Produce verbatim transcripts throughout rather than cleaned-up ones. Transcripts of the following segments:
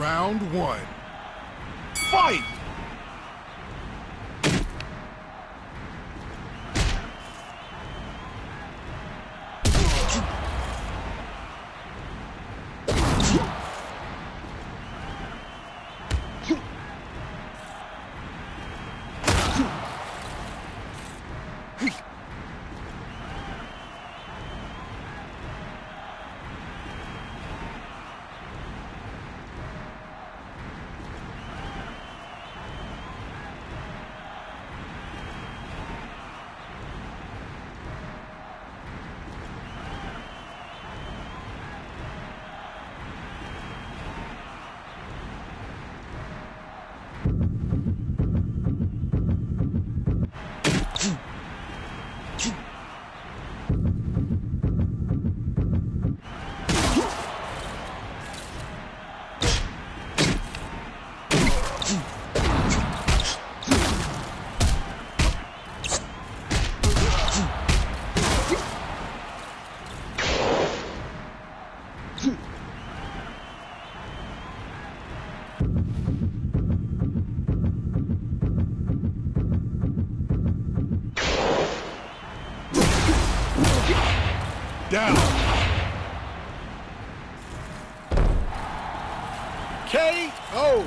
Round one. Fight! Down. K O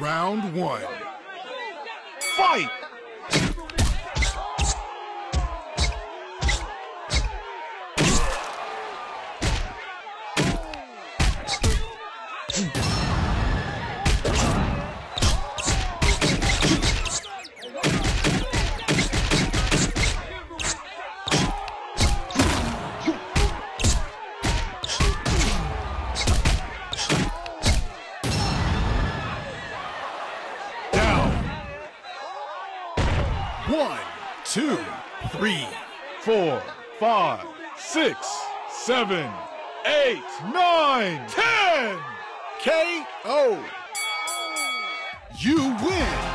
Round one. Fight! One, two, three, four, five, six, seven, eight, nine, ten. K O You win.